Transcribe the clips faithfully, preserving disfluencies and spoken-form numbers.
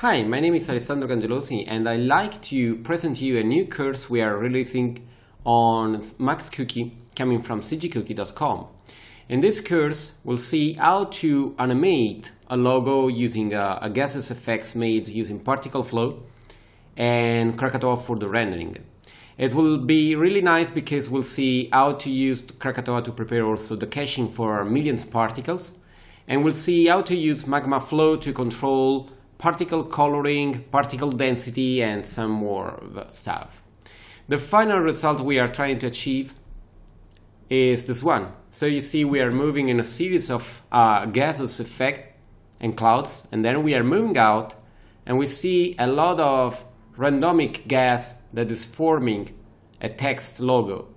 Hi, my name is Alessandro Gangelosi and I'd like to present you a new course we are releasing on MaxCookie coming from c g cookie dot com. In this course we'll see how to animate a logo using a, a gaseous effects made using Particle Flow and Krakatoa for the rendering. It will be really nice because we'll see how to use Krakatoa to prepare also the caching for millions of particles, and we'll see how to use Magma Flow to control particle coloring, particle density, and some more stuff. The final result we are trying to achieve is this one. So you see we are moving in a series of uh, gaseous effects and clouds, and then we are moving out and we see a lot of randomic gas that is forming a text logo,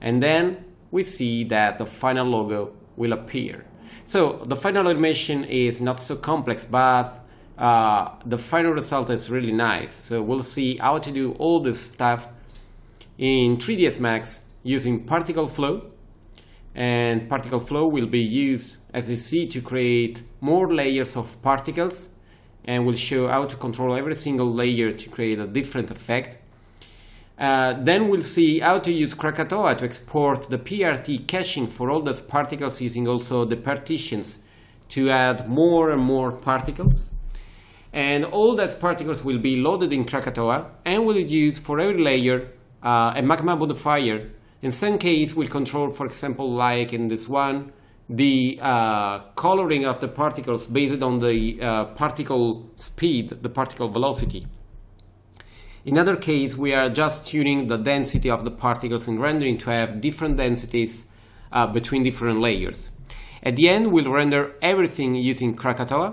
and then we see that the final logo will appear. So the final animation is not so complex, but Uh, the final result is really nice. So we'll see how to do all this stuff in three d s max using Particle Flow, and Particle Flow will be used, as you see, to create more layers of particles, and we'll show how to control every single layer to create a different effect. Uh, then we'll see how to use Krakatoa to export the P R T caching for all those particles using also the partitions to add more and more particles. And all those particles will be loaded in Krakatoa, and we'll use for every layer uh, a magma modifier. In some case we'll control, for example, like in this one, the uh, coloring of the particles based on the uh, particle speed, the particle velocity. In other case we are just tuning the density of the particles in rendering to have different densities uh, between different layers. At the end we'll render everything using Krakatoa,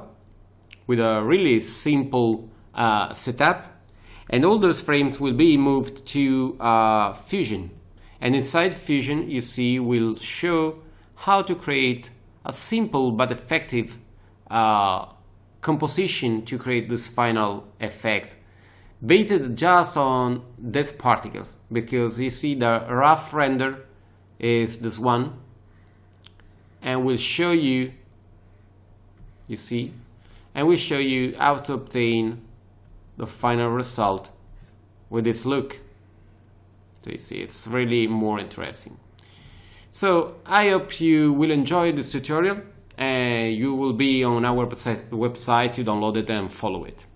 with a really simple uh, setup, and all those frames will be moved to uh, Fusion, and inside Fusion you see we'll show how to create a simple but effective uh, composition to create this final effect based just on these particles, because you see the rough render is this one, and we'll show you you see and we show you how to obtain the final result with this look. So you see it's really more interesting. So I hope you will enjoy this tutorial, and you will be on our website to download it and follow it.